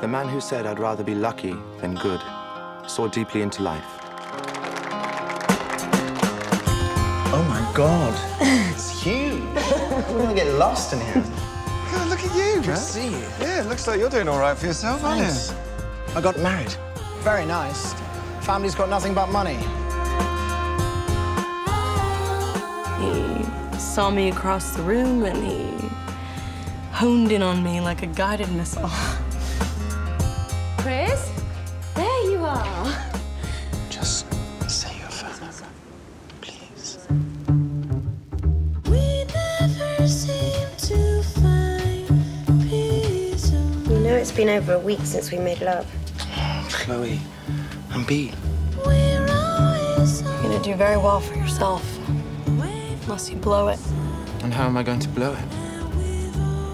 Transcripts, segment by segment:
The man who said I'd rather be lucky than good saw deeply into life. Oh my God, it's huge. We're gonna get lost in here. God, look at you, man. See you. Yeah, it looks like you're doing all right for yourself, nice. Aren't you? I got married. Very nice. Family's got nothing but money. He saw me across the room and he honed in on me like a guided missile. Chris, there you are. Just say your phone, please. We never seem to find peace. You know it's been over a week since we made love. Oh, Chloe, I'm beat. You're gonna do very well for yourself, unless you blow it. And how am I going to blow it?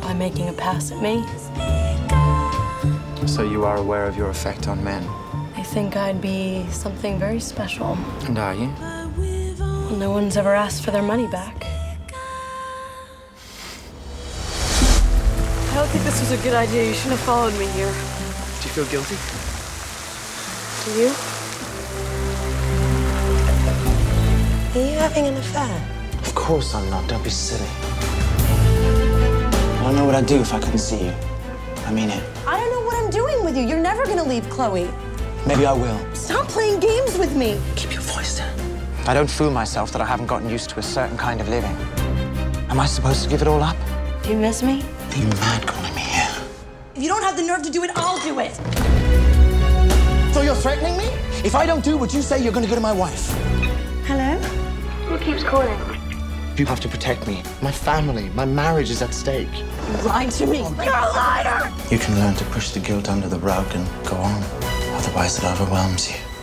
By making a pass at me. So you are aware of your effect on men? I think I'd be something very special. And are you? Well, no one's ever asked for their money back. I don't think this was a good idea. You shouldn't have followed me here. Do you feel guilty? Do you? Are you having an affair? Of course I'm not. Don't be silly. I don't know what I'd do if I couldn't see you. I mean it. I don't know what I'm doing with you. You're never gonna leave, Chloe. Maybe I will. Stop playing games with me. Keep your voice down. I don't fool myself that I haven't gotten used to a certain kind of living. Am I supposed to give it all up? Do you miss me? Are you mad calling me here? If you don't have the nerve to do it, I'll do it. So you're threatening me? If I don't do what you say, you're gonna go to my wife. Hello? Who keeps calling? You have to protect me. My family, my marriage is at stake. You lied to me. You're a liar! You can learn to push the guilt under the rug and go on. Otherwise, it overwhelms you.